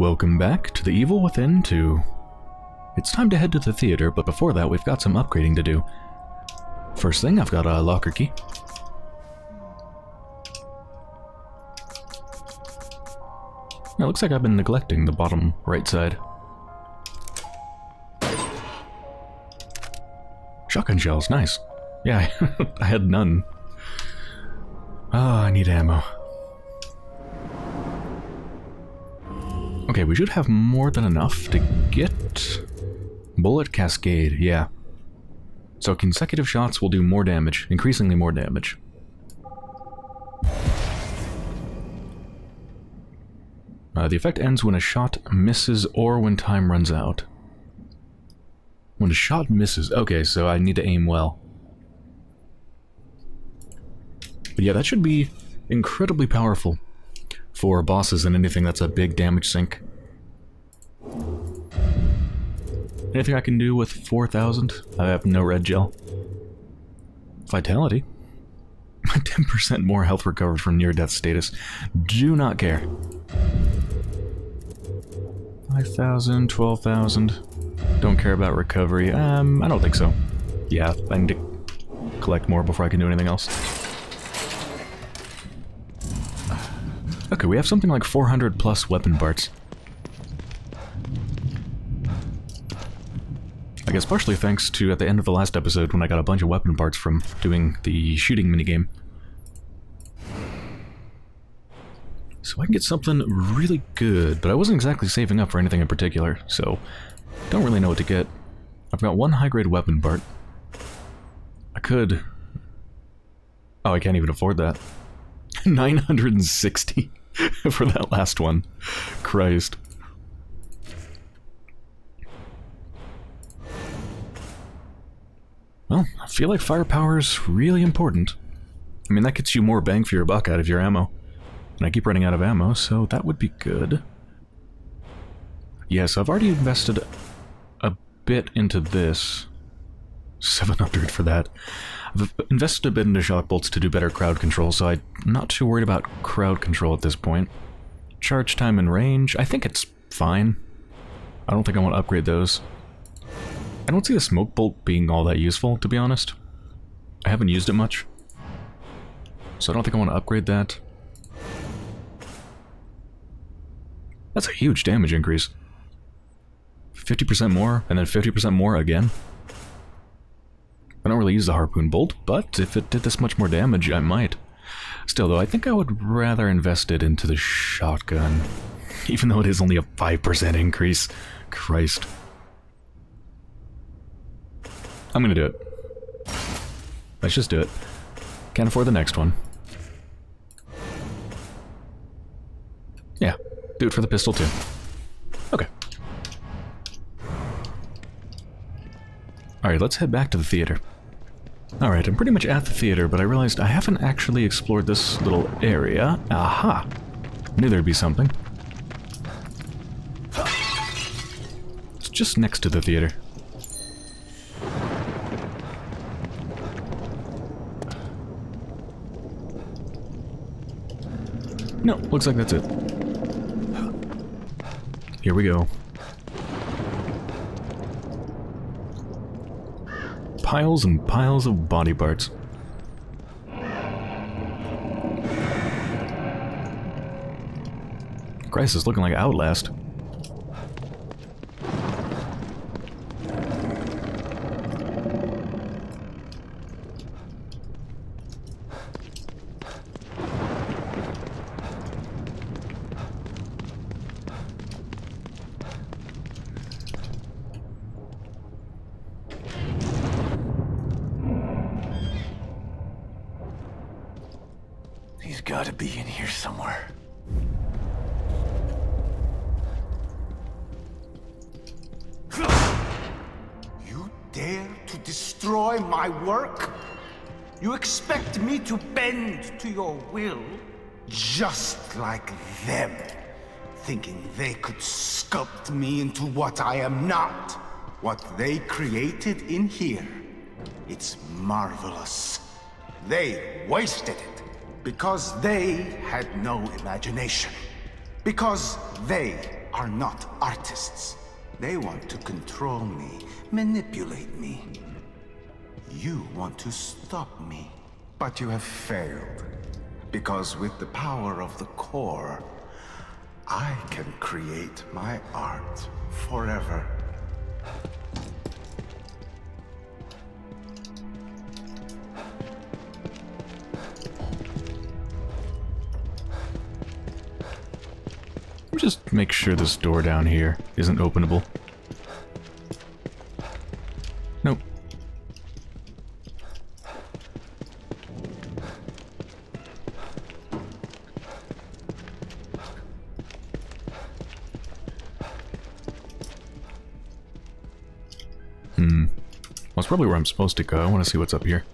Welcome back to The Evil Within 2. It's time to head to the theater, but before that we've got some upgrading to do. First thing, I've got a locker key. It looks like I've been neglecting the bottom right side. Shotgun shells, nice. Yeah, I had none. Ah, I need ammo. Okay, we should have more than enough to get... Bullet Cascade, yeah. So consecutive shots will do more damage, increasingly more damage. The effect ends when a shot misses or when time runs out. When a shot misses... Okay, so I need to aim well. But yeah, that should be incredibly powerful for bosses and anything that's a big damage sink. Anything I can do with 4,000? I have no red gel. Vitality. 10% more health recovered from near-death status. Do not care. 5,000, 12,000. Don't care about recovery. I don't think so. Yeah, I need to collect more before I can do anything else. Okay, we have something like 400 plus weapon parts. I guess partially thanks to at the end of the last episode when I got a bunch of weapon parts from doing the shooting minigame. So I can get something really good, but I wasn't exactly saving up for anything in particular, so don't really know what to get. I've got one high-grade weapon part. I could... Oh, I can't even afford that. 960. For that last one. Christ. Well, I feel like firepower is really important. I mean, that gets you more bang for your buck out of your ammo. And I keep running out of ammo, so that would be good. Yeah, so I've already invested a bit into this. 700 for that. I've invested a bit into shock bolts to do better crowd control, so I'm not too worried about crowd control at this point. Charge time and range, I think it's fine. I don't think I want to upgrade those. I don't see the smoke bolt being all that useful, to be honest. I haven't used it much. So I don't think I want to upgrade that. That's a huge damage increase. 50% more, and then 50% more again. I don't really use the harpoon bolt, but if it did this much more damage, I might. Still, though, I think I would rather invest it into the shotgun. Even though it is only a 5% increase. Christ. I'm gonna do it. Let's just do it. Can't afford the next one. Yeah, do it for the pistol, too. Okay. Alright, let's head back to the theater. Alright, I'm pretty much at the theater, but I realized I haven't actually explored this little area. Aha! Knew there'd be something. It's just next to the theater. No, looks like that's it. Here we go. Piles and piles of body parts. Christ, it's looking like Outlast. To your will, just like them, thinking they could sculpt me into what I am not. What they created in here, it's marvelous. They wasted it because they had no imagination, because they are not artists. They want to control me, manipulate me. You want to stop me. But you have failed. Because with the power of the core, I can create my art forever. Just make sure this door down here isn't openable. Nope. Well, that's probably where I'm supposed to go. I want to see what's up here.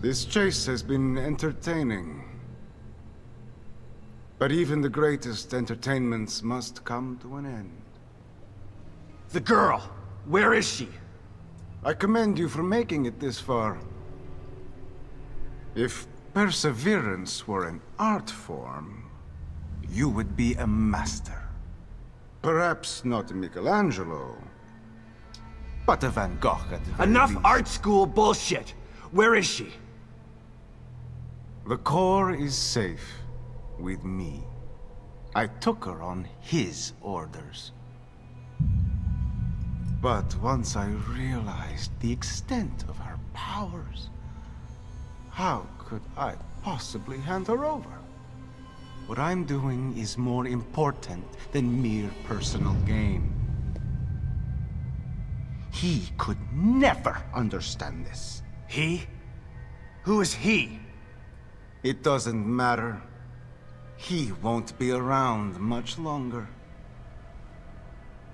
This chase has been entertaining. But even the greatest entertainments must come to an end. The girl! Where is she? I commend you for making it this far. If perseverance were an art form, you would be a master. Perhaps not Michelangelo, but a Van Gogh at the very least. Enough art school bullshit! Where is she? The core is safe with me. I took her on his orders. But once I realized the extent of her powers, how could I possibly hand her over? What I'm doing is more important than mere personal gain. He could never understand this. He? Who is he? It doesn't matter. He won't be around much longer.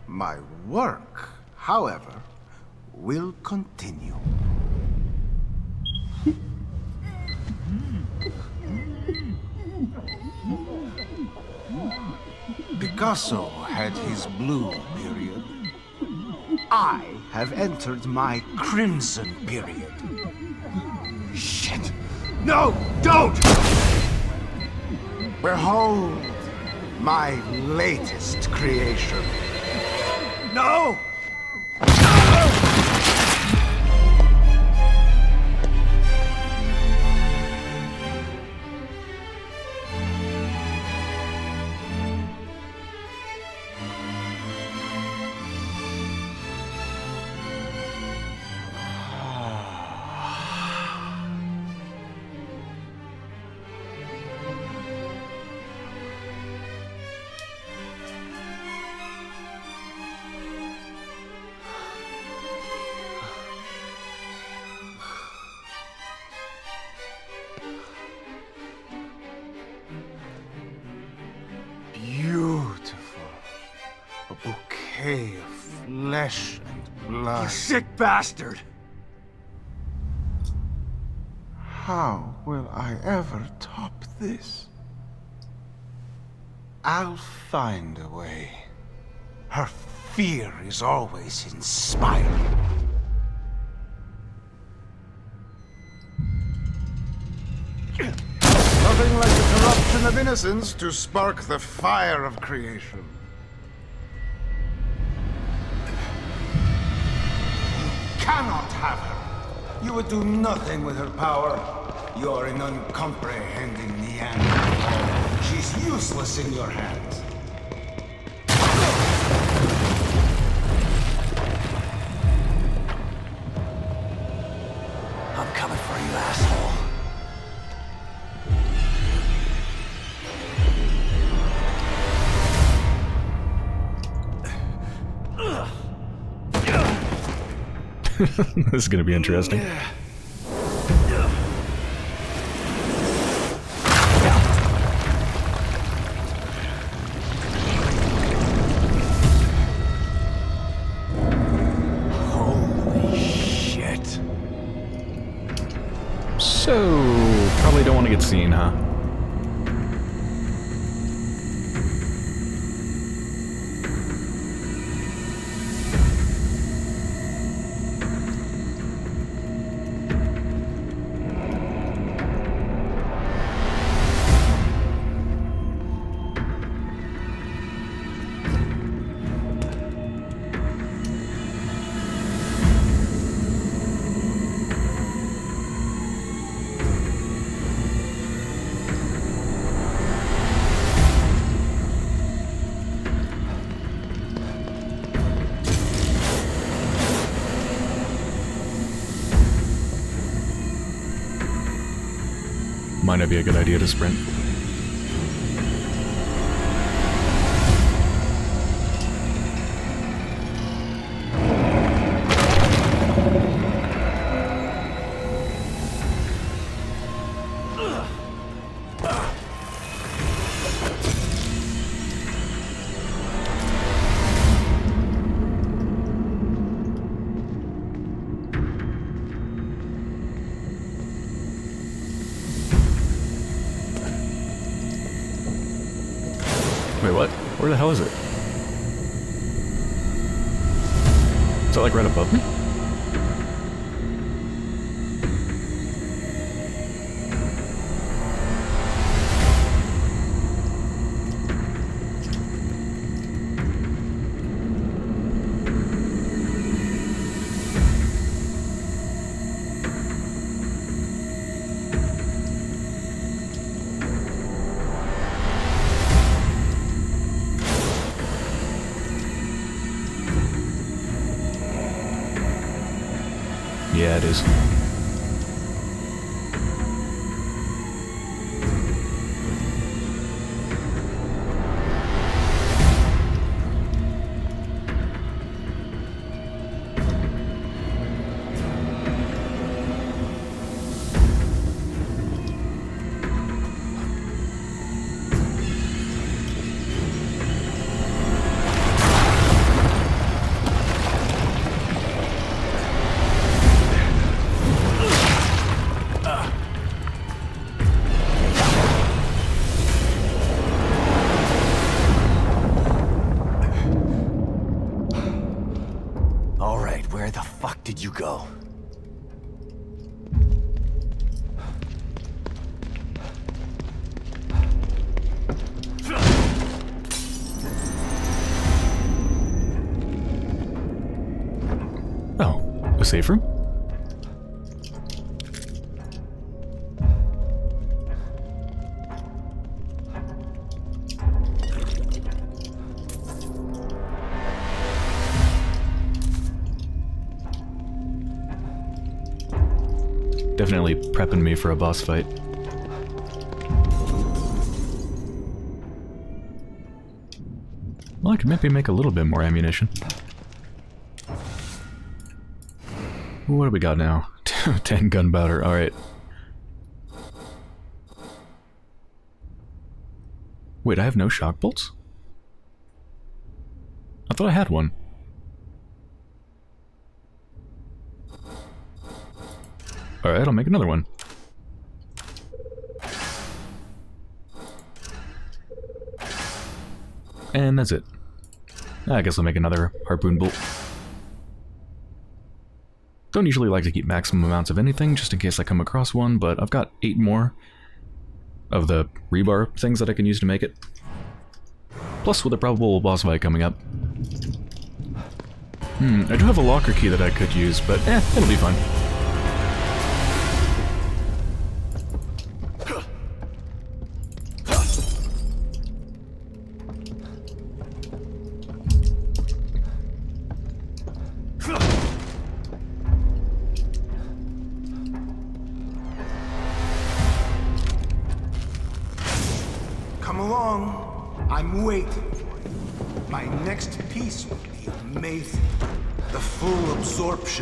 My work, however, will continue. Picasso had his blue period. I have entered my crimson period. Shit! No! Don't! Behold my latest creation. No! decay of flesh and blood. You sick bastard! How will I ever top this? I'll find a way. Her fear is always inspiring. Nothing like the corruption of innocence to spark the fire of creation. You cannot have her. You would do nothing with her power. You're an uncomprehending Neanderthal. She's useless in your hands. I'm coming for you, asshole. This is gonna be interesting. Holy shit. So, probably don't want to get seen, huh? Might not be a good idea to sprint. Where the hell is it? Is that like right above me? Yeah, it is. You go. Oh, a safe room? Definitely prepping me for a boss fight. Well, I could maybe make a little bit more ammunition. What do we got now? 10 gunpowder, alright. Wait, I have no shock bolts? I thought I had one. Alright, I'll make another one. And that's it. I guess I'll make another harpoon bolt. Don't usually like to keep maximum amounts of anything, just in case I come across one, but I've got 8 more of the rebar things that I can use to make it. Plus with a probable boss fight coming up. I do have a locker key that I could use, but it'll be fine.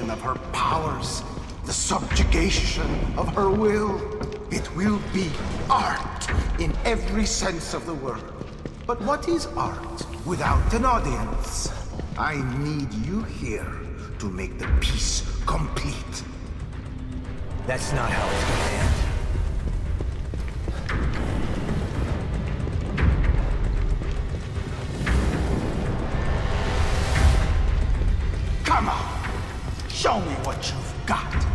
Of her powers, the subjugation of her will. It will be art in every sense of the word. But what is art without an audience? I need you here to make the piece complete. That's not how it's gonna end. Show me what you've got.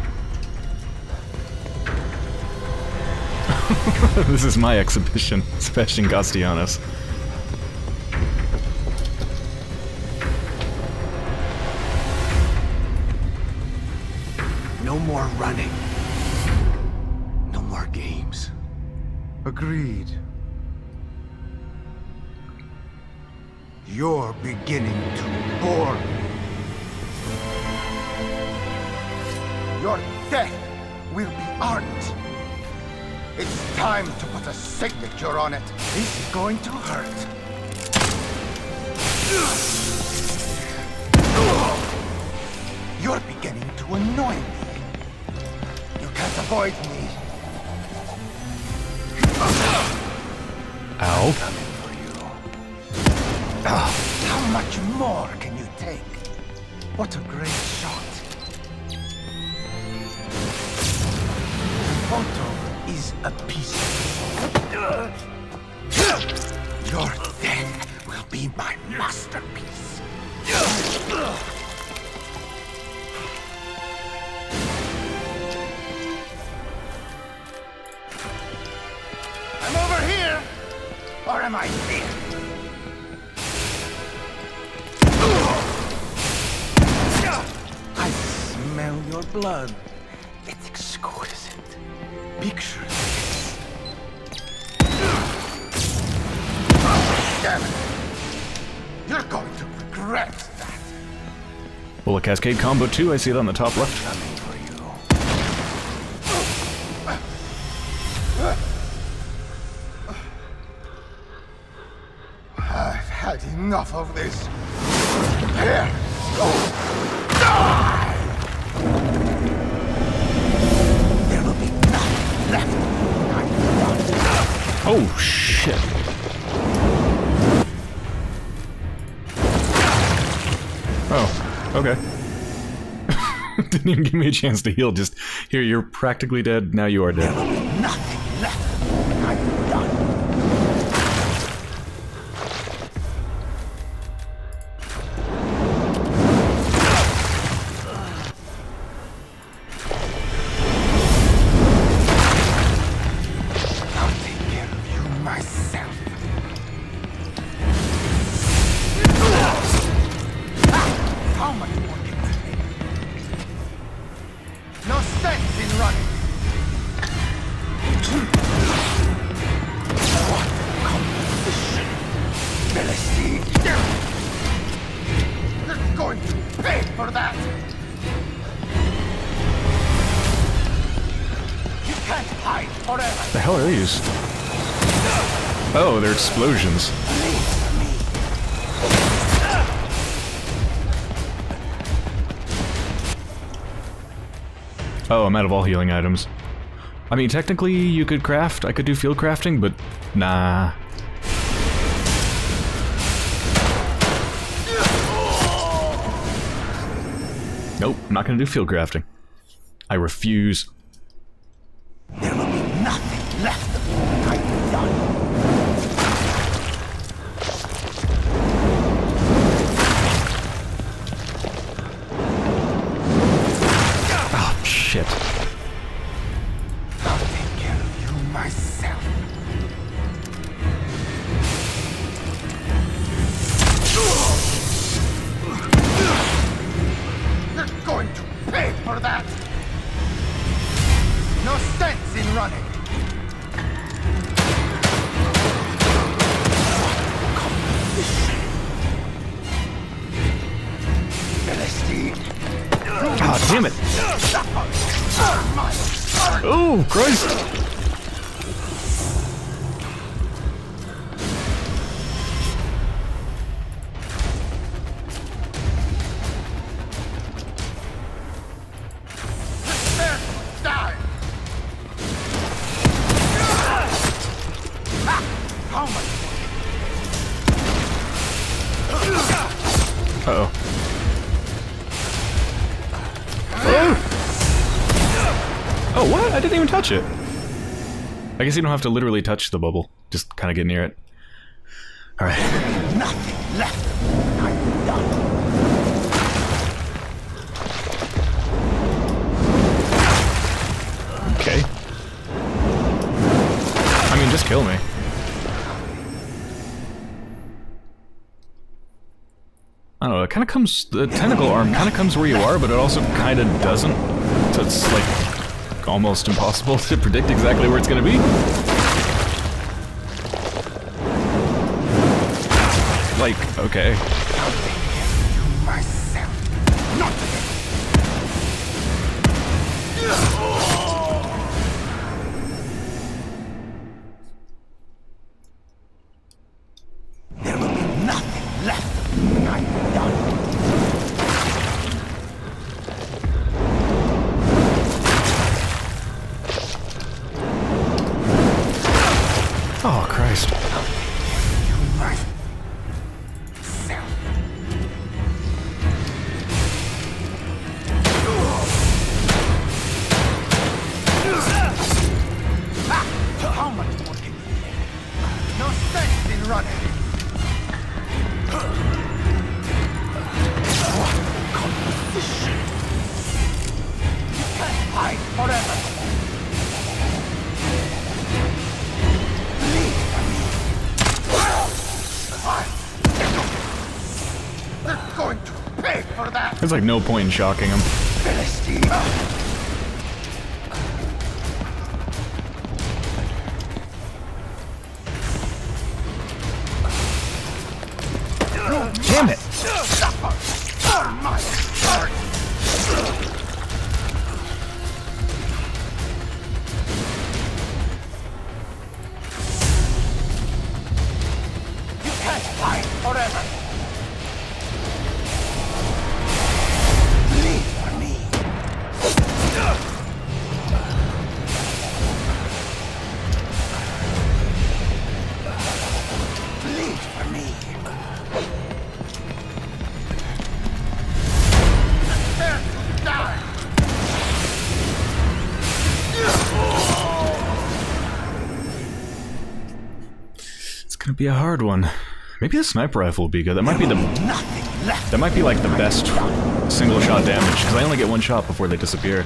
This is my exhibition, Sebastian Castellanos. No more running. No more games. Agreed. You're beginning to bore me. Your death will be art. It's time to put a signature on it. It's going to hurt. You're beginning to annoy me. You can't avoid me. Ow. I'm coming for you. How much more can you take? What a great shot. Photo is a piece of... Your death will be my masterpiece. I'm over here, or am I here? I smell your blood. It's exquisite. Picture this. Damn it. You're going to regret that. Bullet Cascade Combo 2, I see that on the top left. Coming for you. I've had enough of this. Here, go. Die! Oh, shit. Oh, okay. Didn't even give me a chance to heal, just here, you're practically dead, now you are dead. There will be nothing left when I'm explosions. Oh, I'm out of all healing items. I mean, technically you could craft, I could do field crafting, but nah. Nope, I'm not going to do field crafting. I refuse. There will be nothing left of what I've done. Oh, shit. I'll take care of you myself. You're going to pay for that. No sense in running. God damn it! Oh, Christ! Uh-oh. Oh, what? I didn't even touch it. I guess you don't have to literally touch the bubble. Just kind of get near it. All right. Nothing left. I'm done. Okay. I mean, just kill me. I don't know. It kind of comes. The tentacle arm kind of comes where you are, but it also kind of doesn't. So it's like almost impossible to predict exactly where it's going to be. Like, okay. I'll take care of you myself. Not today. There will be nothing left of me. I'm done. Oh, Christ. How much more can you get? No sense in running. What composition? You can't hide forever. Going to pay for that. There's like no point in shocking him. Philistine. Damn it! You can't fight forever. Be a hard one. Maybe the sniper rifle will be good. That might be the. That might be like the best single shot damage because I only get one shot before they disappear.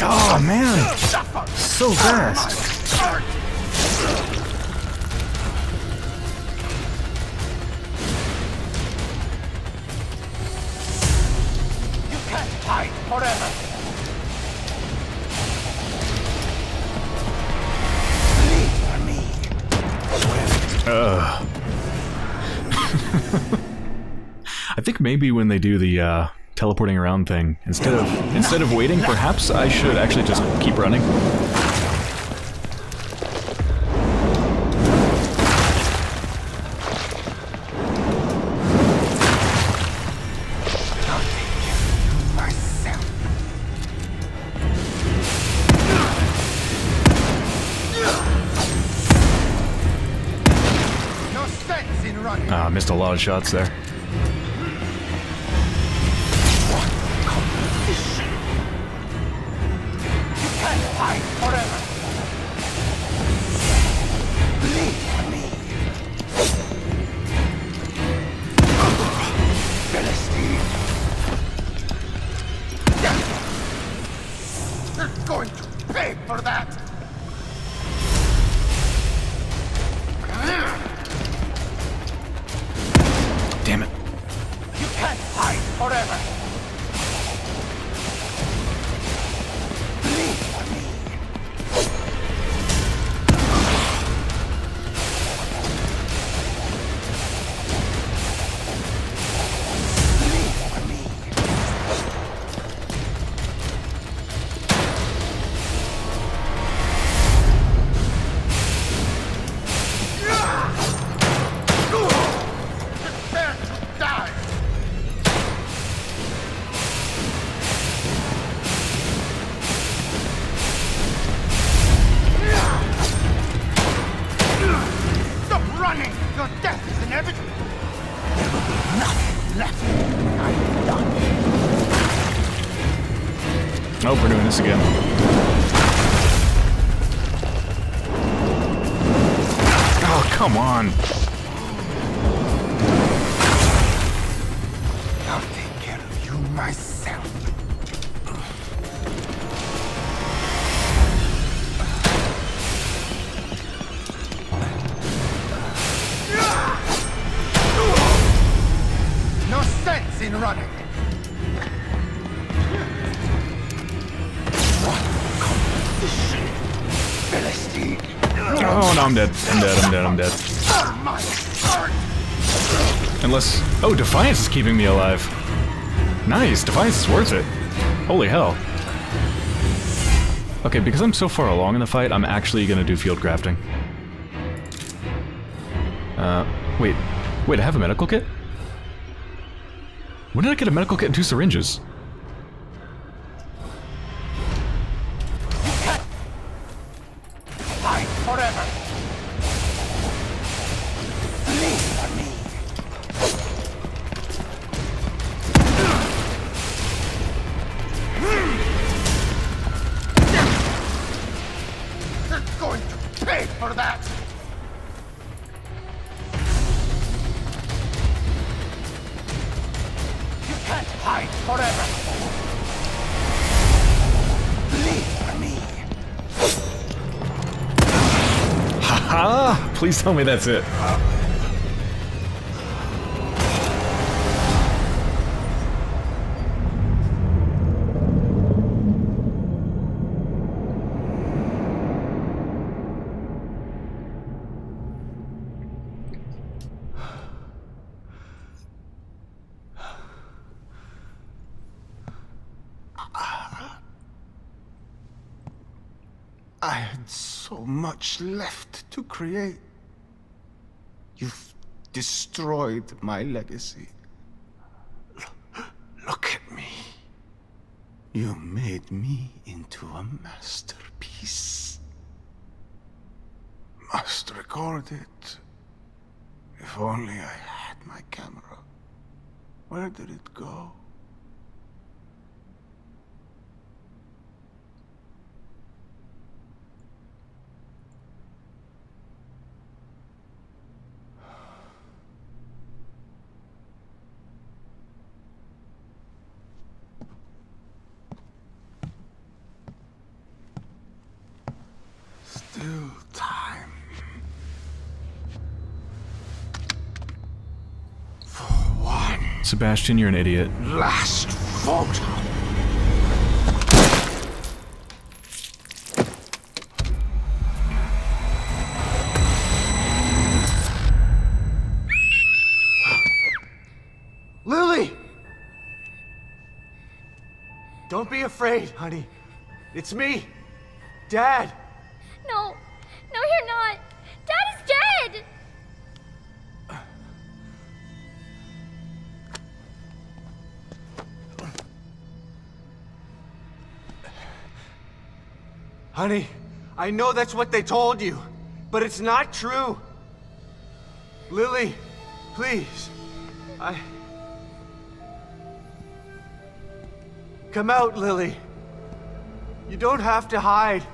Oh man, so fast. Maybe when they do the teleporting around thing, instead of waiting, perhaps I should actually just keep running. Ah, I missed a lot of shots there. I'm dead. Unless... oh, Defiance is keeping me alive. Nice, Defiance is worth it. Holy hell. Okay, because I'm so far along in the fight, I'm actually gonna do field crafting. Wait, I have a medical kit? When did I get a medical kit and 2 syringes? Please tell me that's it. I had so much left to create. You've destroyed my legacy. Look at me. You made me into a masterpiece. Must record it. If only I had my camera. Where did it go? Dude. Sebastian, you're an idiot. Last photo. Lily! Don't be afraid, honey. It's me, Dad. No, no, you're not. Dad is dead. Honey, I know that's what they told you, but it's not true. Lily, please. Come out, Lily. You don't have to hide.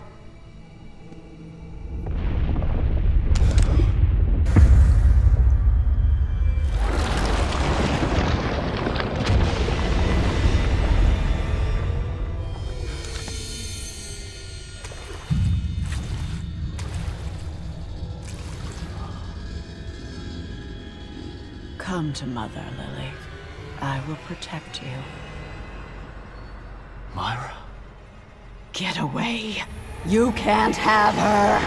Come to Mother, Lily. I will protect you. Myra? Get away! You can't have her!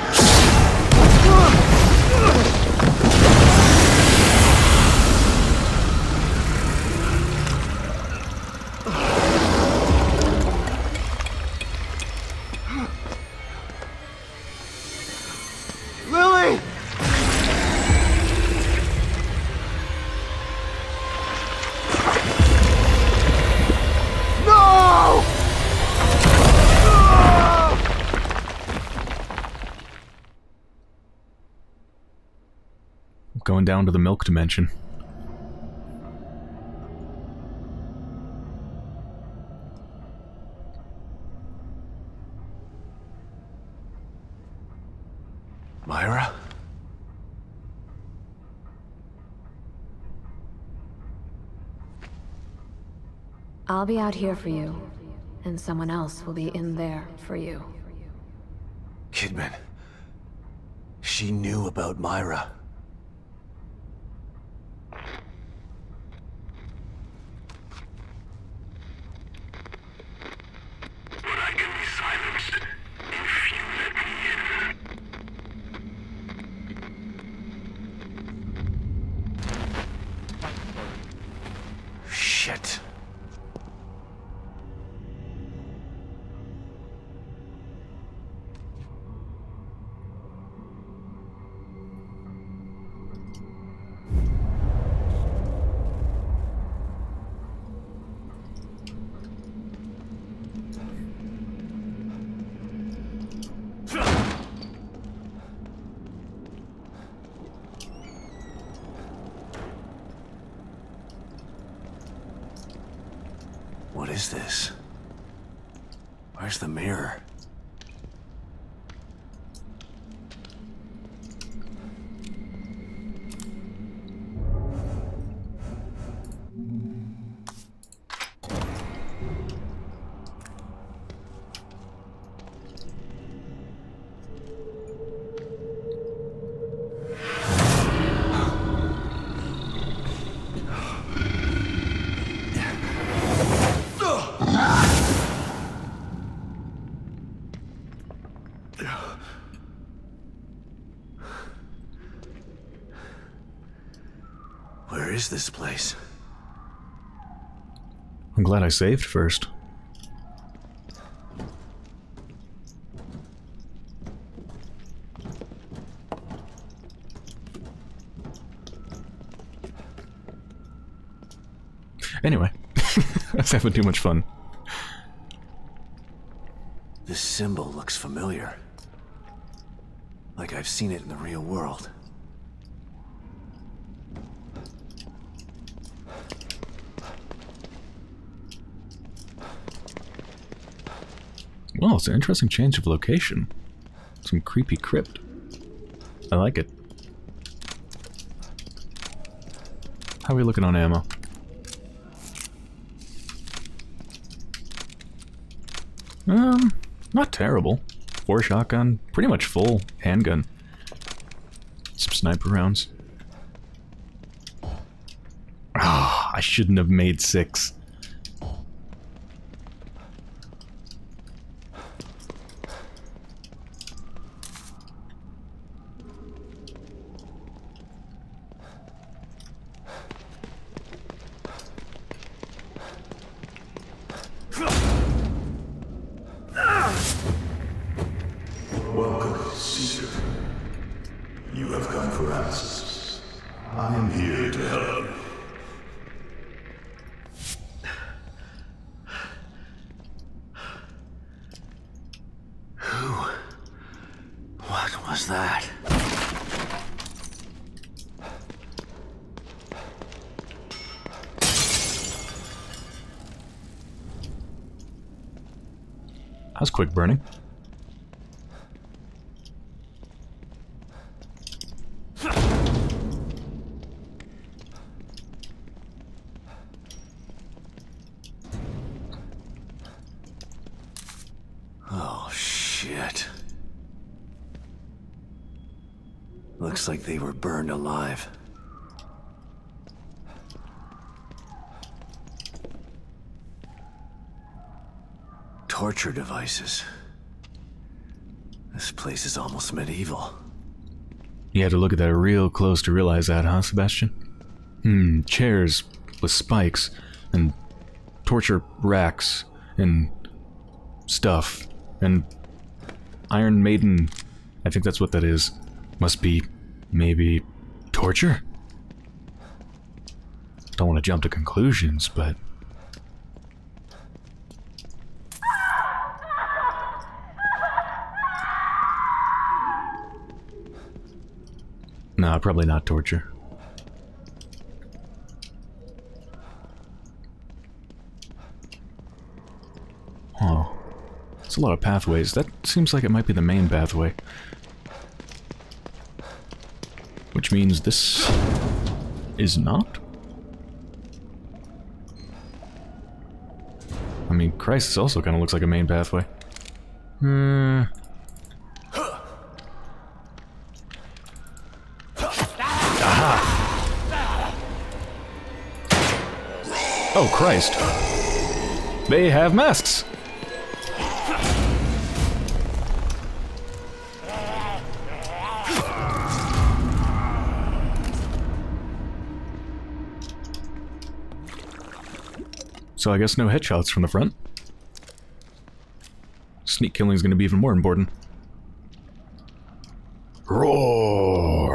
Lily! Going down to the milk dimension. Myra? I'll be out here for you, and someone else will be in there for you. Kidman. She knew about Myra. What is this? Where's the mirror? Where is this place? I'm glad I saved first. Anyway, I was having too much fun. This symbol looks familiar. Like I've seen it in the real world. Well, it's an interesting change of location. Some creepy crypt. I like it. How are we looking on ammo? Not terrible. 4 shotgun, pretty much full handgun. Some sniper rounds. Ah, I shouldn't have made 6. Quick burning. Oh, shit. Looks like they were burned alive. Torture devices. This place is almost medieval. You had to look at that real close to realize that, huh, Sebastian? Chairs with spikes and torture racks and stuff and Iron Maiden, I think that's what that is, must be maybe torture? Don't want to jump to conclusions, but... no, probably not torture. Oh. It's a lot of pathways. That seems like it might be the main pathway. Which means this is not? I mean, Christ, this also kind of looks like a main pathway. Oh, Christ. They have masks! So I guess no headshots from the front. Sneak killing is going to be even more important. Roar!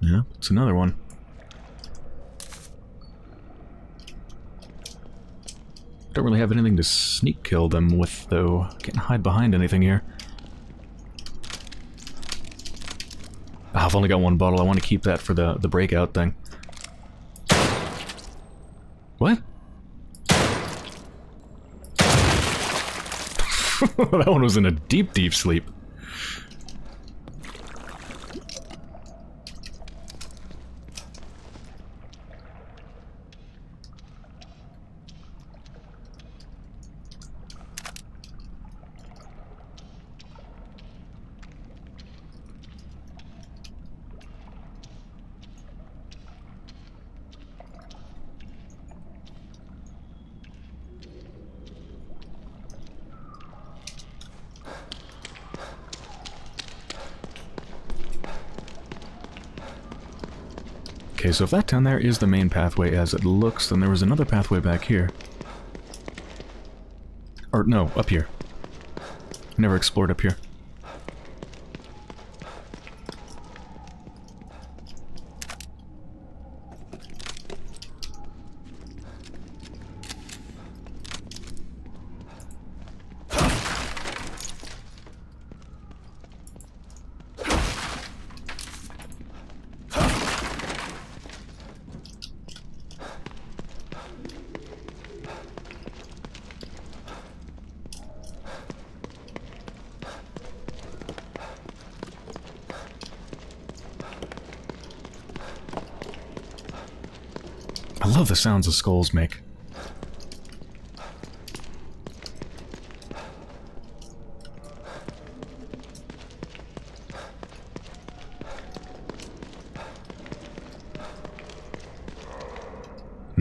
Yeah, it's another one. Don't really have anything to sneak kill them with, though. Can't hide behind anything here. Oh, I've only got one bottle. I want to keep that for the breakout thing. What? That one was in a deep, deep sleep. Okay, so if that down there is the main pathway as it looks, then there was another pathway back here. Or, no, up here. Never explored up here. I love the sounds the skulls make.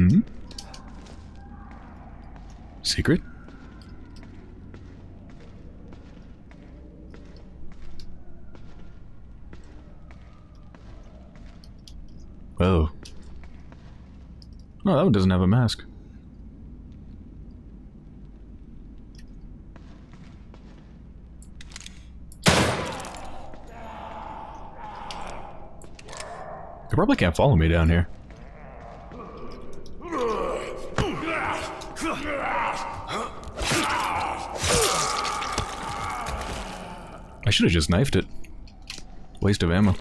Hmm? Secret? Oh. No, that one doesn't have a mask. They probably can't follow me down here. I should have just knifed it. Waste of ammo.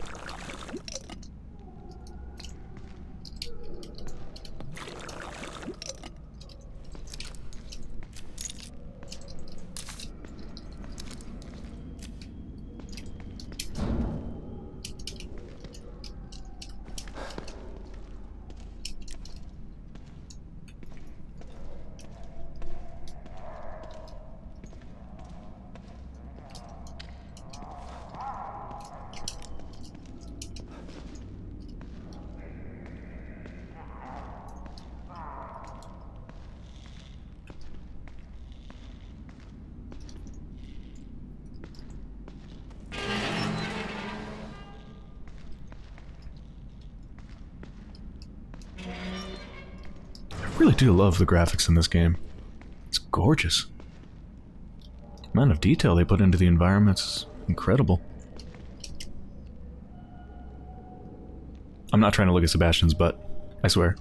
I really do love the graphics in this game. It's gorgeous. The amount of detail they put into the environments is incredible. I'm not trying to look at Sebastian's butt, I swear.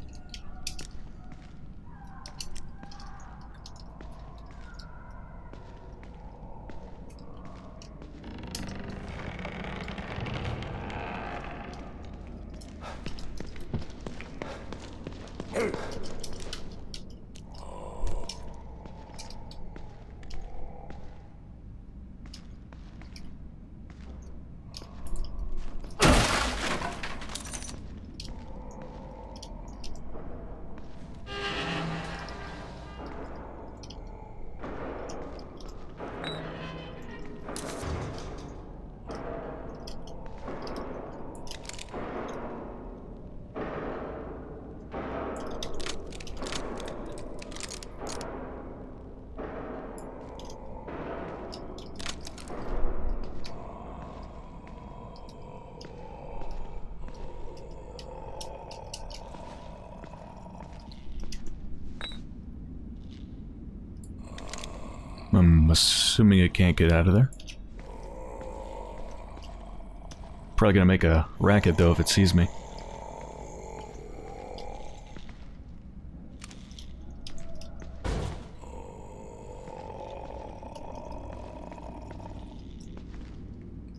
I'm assuming it can't get out of there. Probably gonna make a racket though if it sees me.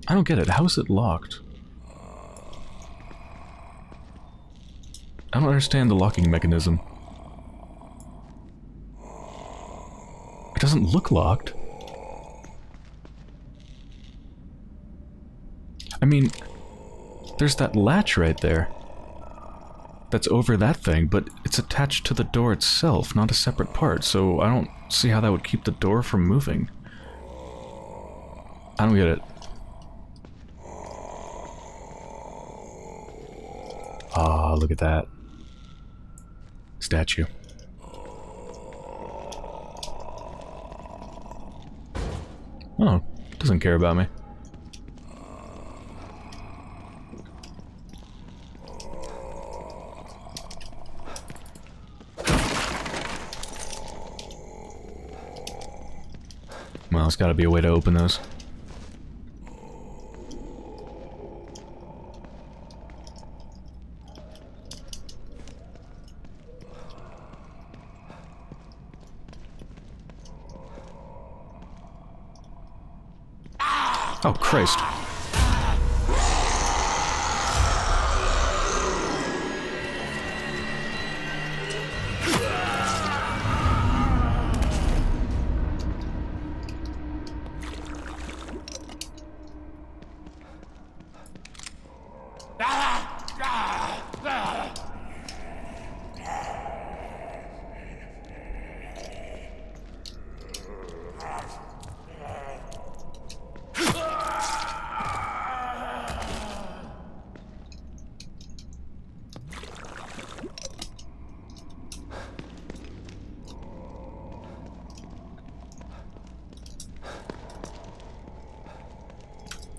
I don't get it. How is it locked? I don't understand the locking mechanism. It doesn't look locked. I mean, there's that latch right there. That's over that thing, but it's attached to the door itself, not a separate part, so I don't see how that would keep the door from moving. I don't get it. Ah, look at that. Statue. Oh, doesn't care about me. Well, it's gotta be a way to open those. Oh, Christ.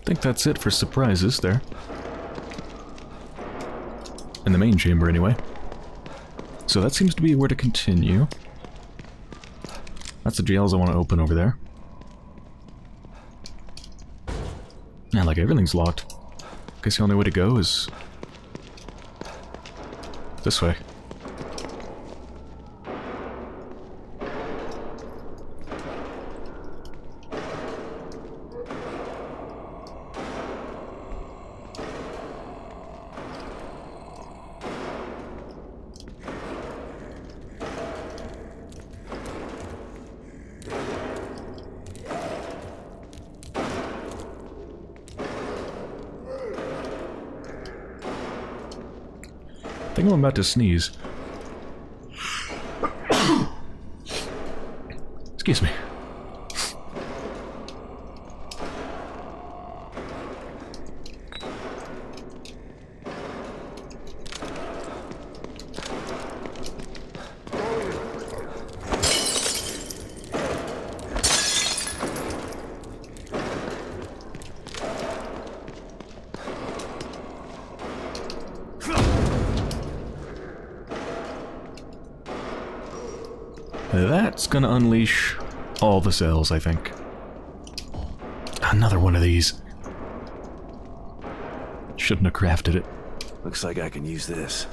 I think that's it for surprises there. In the main chamber, anyway. So that seems to be where to continue. That's the jails I want to open over there. Yeah, like everything's locked. Guess the only way to go is this way. I think I'm about to sneeze. Excuse me. That's gonna unleash all the cells, I think. Another one of these. Shouldn't have crafted it. Looks like I can use this.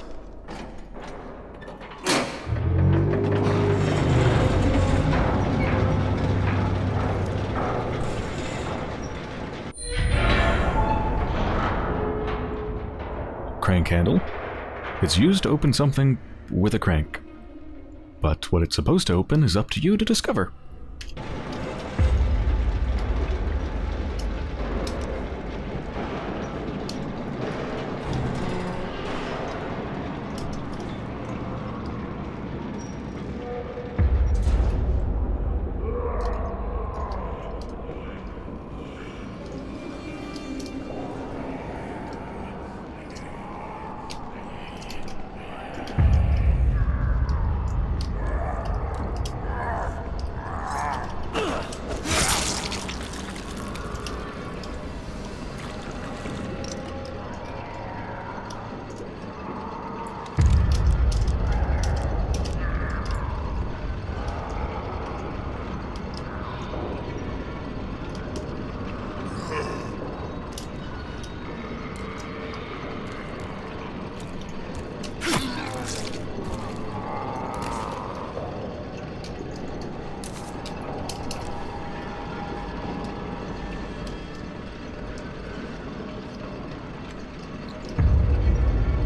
Crank handle. It's used to open something with a crank. But what it's supposed to open is up to you to discover.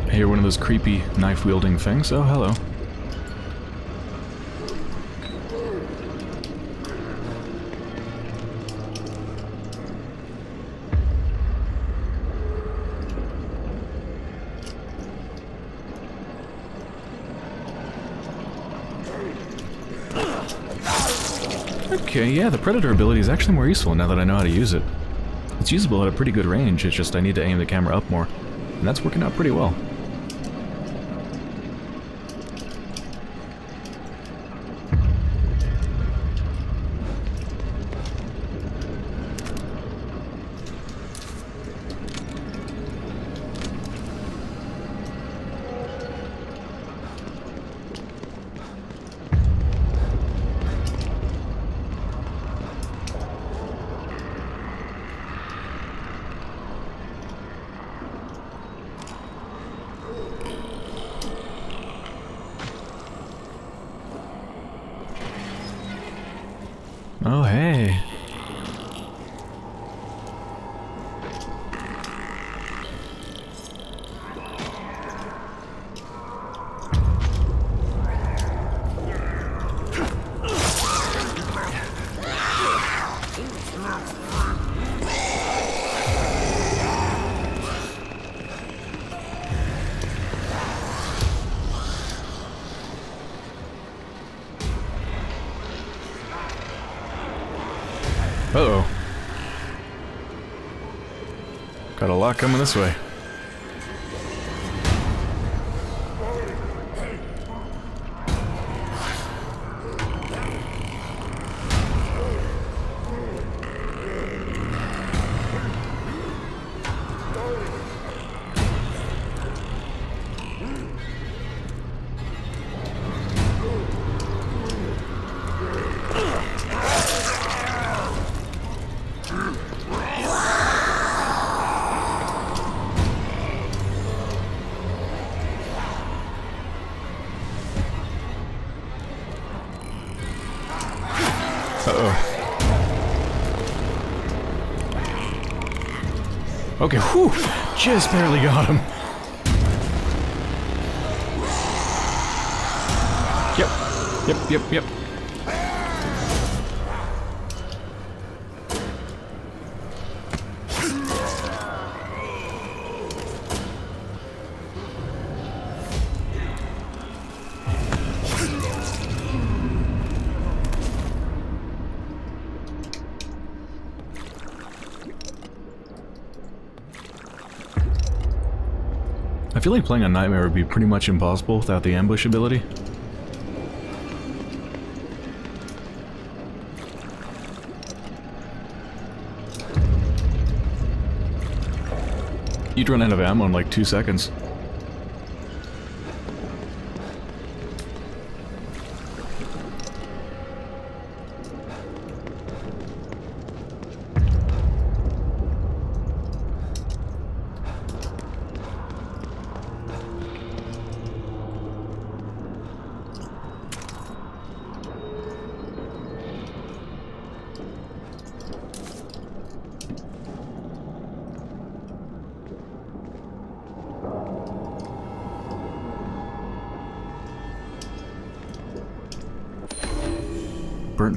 I hear one of those creepy knife-wielding things. Oh, hello. Okay, yeah, the Predator ability is actually more useful now that I know how to use it. It's usable at a pretty good range, it's just I need to aim the camera up more. And that's working out pretty well. Oh, hey. Uh-oh. Got a lot coming this way. Okay, whew! Just barely got him. Yep. I feel like playing a Nightmare would be pretty much impossible without the ambush ability. You'd run out of ammo in like 2 seconds.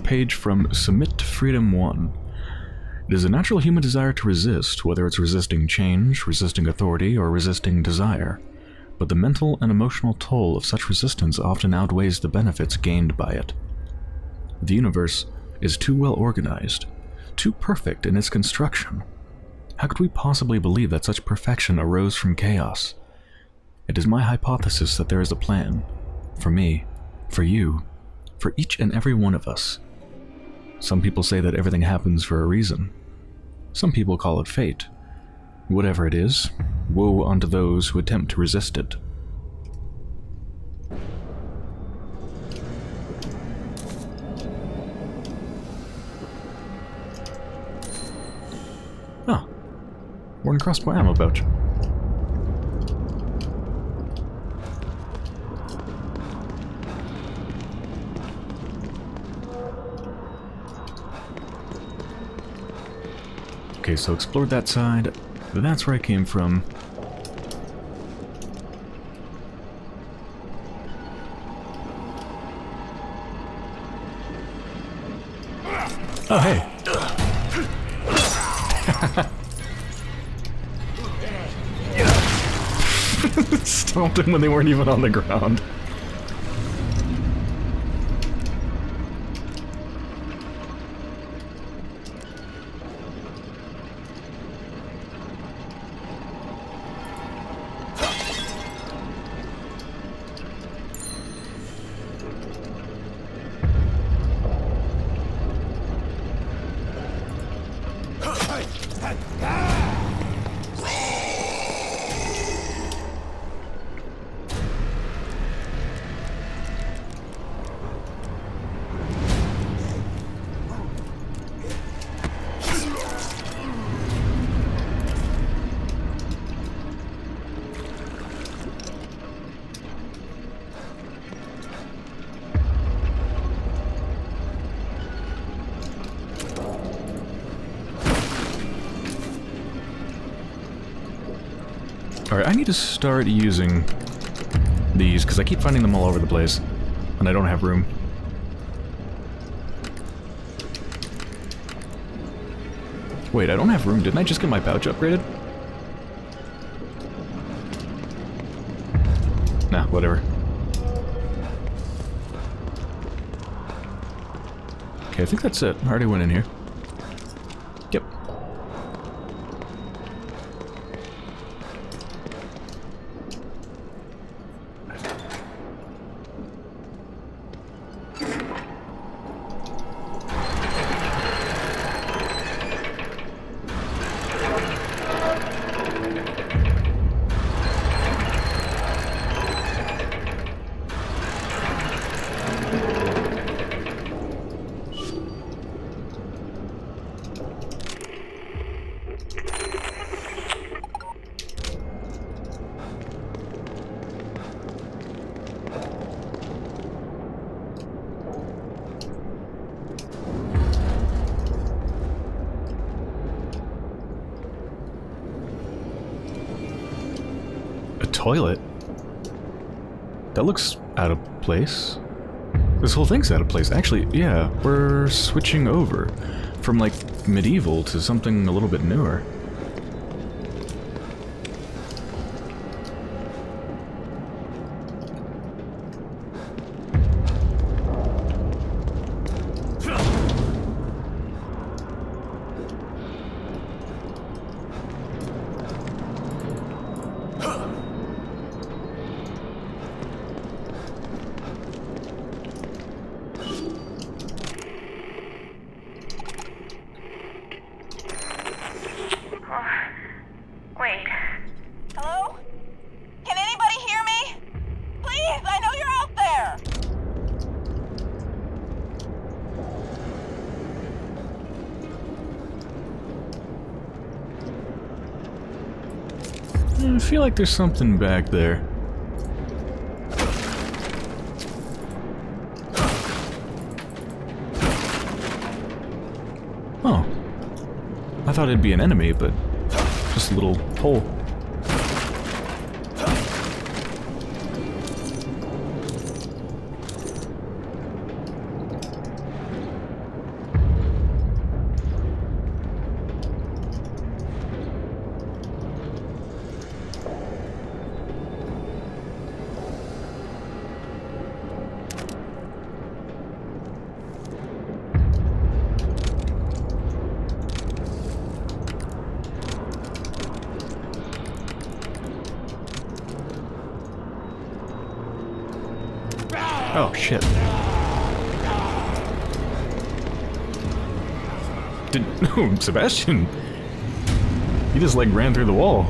Page from Submit to Freedom One. It is a natural human desire to resist, whether it's resisting change, resisting authority, or resisting desire. But the mental and emotional toll of such resistance often outweighs the benefits gained by it. The universe is too well organized, too perfect in its construction. How could we possibly believe that such perfection arose from chaos? It is my hypothesis that there is a plan. For me, for you, for each and every one of us. Some people say that everything happens for a reason. Some people call it fate. Whatever it is, woe unto those who attempt to resist it. Ah, worn crossbow ammo pouch. Okay, so explored that side. That's where I came from. Oh, hey! Stomped him when they weren't even on the ground. I need to start using these, because I keep finding them all over the place, and I don't have room. Wait, I don't have room. Didn't I just get my pouch upgraded? Nah, whatever. Okay, I think that's it. I already went in here. Yep. toilet? That looks out of place. This whole thing's out of place. Actually, yeah, we're switching over from, like, medieval to something a little bit newer. I feel like there's something back there. Oh. I thought it'd be an enemy, but just a little hole. Oh, shit. Oh, Sebastian! He just, like, ran through the wall.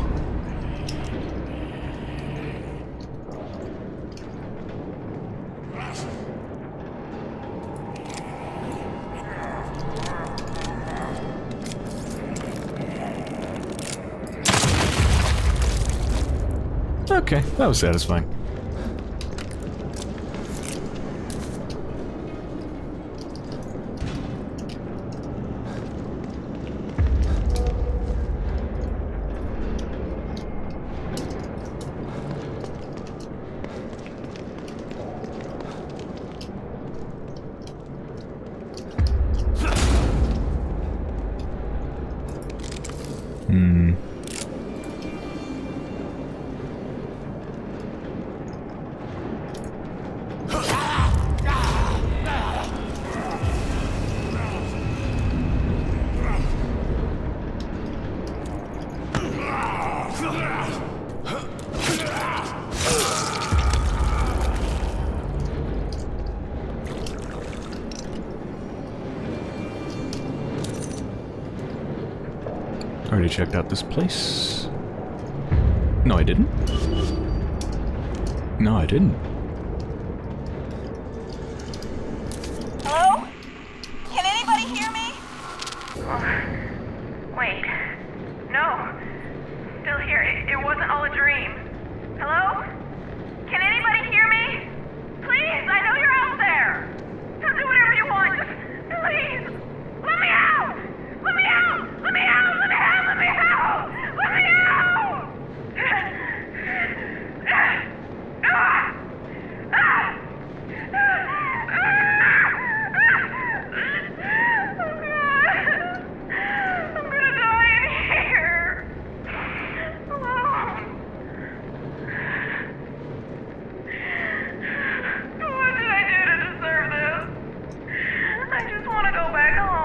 Okay, that was satisfying. Already checked out this place. No, I didn't. No, I didn't. Hello? Can anybody hear me? Oh, wait. No. Still here. It wasn't all a dream. Hello? Can anybody hear me? Please, I know you're out there. Don't do whatever you want. Just, please. Let me out! Let me out! Let me out! Let me out! Let me out! I'm gonna die in here. Alone. What did I do to deserve this? I just want to go back home.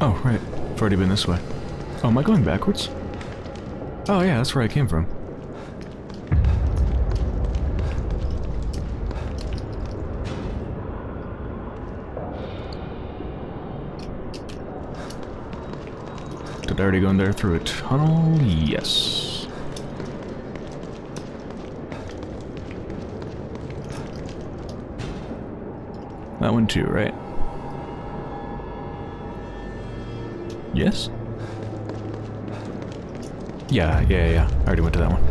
Oh, right. I've already been this way. Oh, am I going backwards? Oh, yeah, that's where I came from. Did I already go in there through a tunnel? Yes. That one too, right? Yes? Yeah. I already went to that one.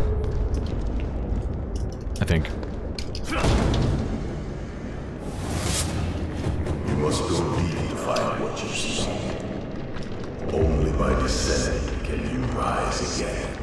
I think. You must go deep to find what you seek. Only by descending can you rise again.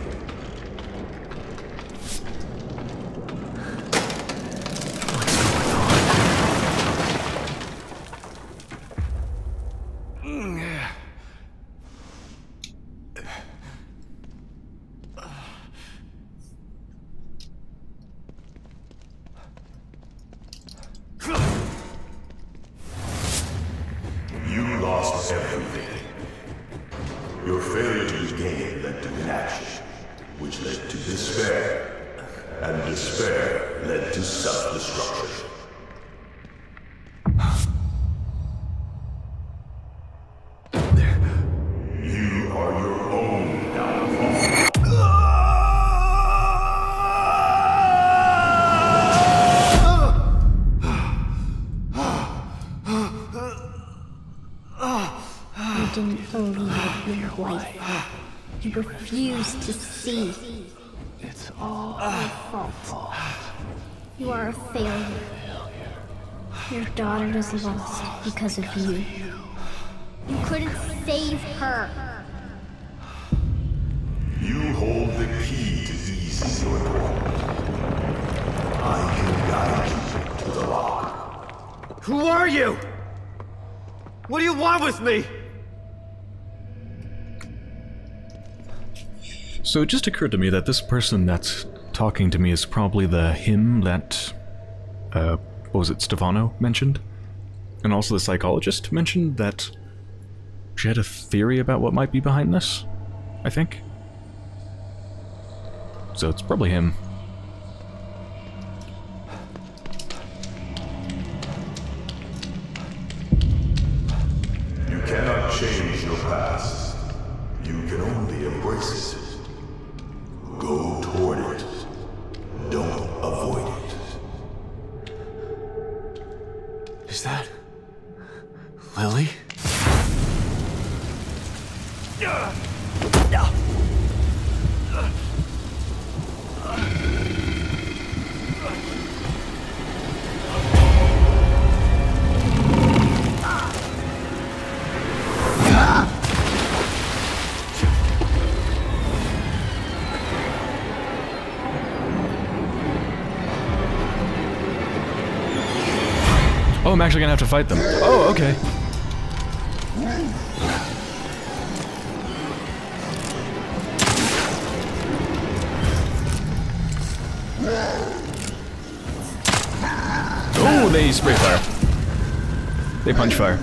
Refuse to see. It's all your fault. You are a failure. Your daughter is lost because of you. You couldn't save her. You hold the key to these your door. I can guide you to the lock. Who are you? What do you want with me? So it just occurred to me that this person that's talking to me is probably the him that, what was it, Stefano mentioned? And also the psychologist mentioned that she had a theory about what might be behind this, I think. So it's probably him. You cannot change your past. You can only embrace it. Go toward it. Don't avoid it. Is that... Lily? I'm actually gonna have to fight them. Oh, okay. Oh, they spray fire. They punch fire.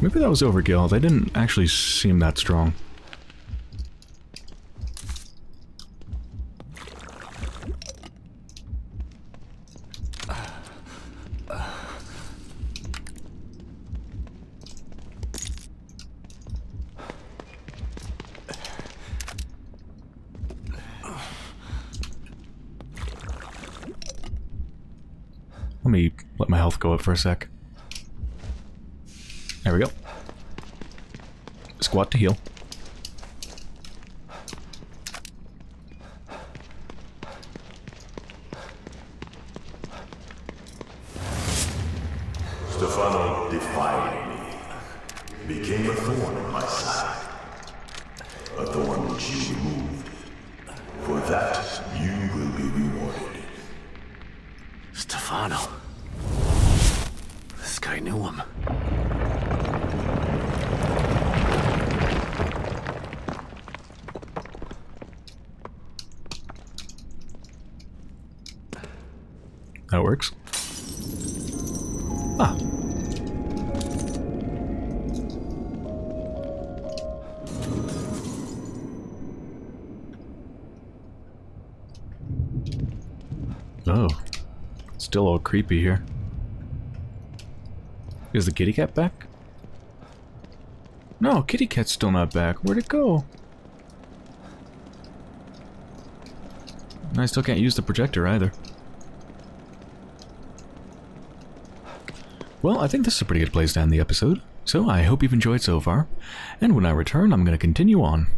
Maybe that was overkill. They didn't actually seem that strong. Let me let my health go up for a sec. There we go. Squat to heal. Stefano defied me. Became a thorn in my side. A thorn which you removed. For that, you will be rewarded. Stefano. This guy knew him. That works. Ah. Oh. Still all creepy here. Is the kitty cat back? No, kitty cat's still not back. Where'd it go? I still can't use the projector either. Well, I think this is a pretty good place to end the episode, so I hope you've enjoyed so far, and when I return, I'm going to continue on.